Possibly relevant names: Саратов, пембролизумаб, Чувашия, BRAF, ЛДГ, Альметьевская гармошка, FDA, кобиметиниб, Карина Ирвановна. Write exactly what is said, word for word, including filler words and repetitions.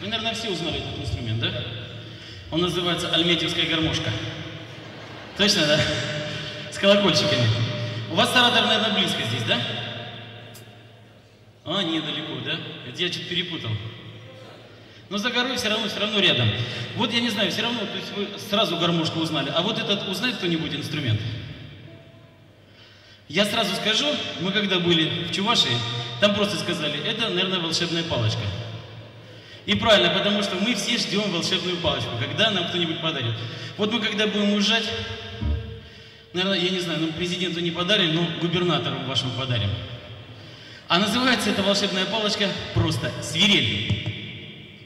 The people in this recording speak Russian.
Вы, наверное, все узнали этот инструмент, да? Он называется альметьевская гармошка. Точно, да? С колокольчиками. У вас Саратов, наверное, близко здесь, да? А, недалеко, да? Это я что-то перепутал. Но за горой все равно, все равно рядом. Вот я не знаю, все равно, то есть вы сразу гармошку узнали. А вот этот узнает кто-нибудь инструмент? Я сразу скажу, мы когда были в Чувашии, там просто сказали, это, наверное, волшебная палочка. И правильно, потому что мы все ждем волшебную палочку, когда нам кто-нибудь подарит. Вот мы когда будем уезжать, наверное, я не знаю, ну, президенту не подарим, но губернатору вашему подарим. А называется эта волшебная палочка просто свирель.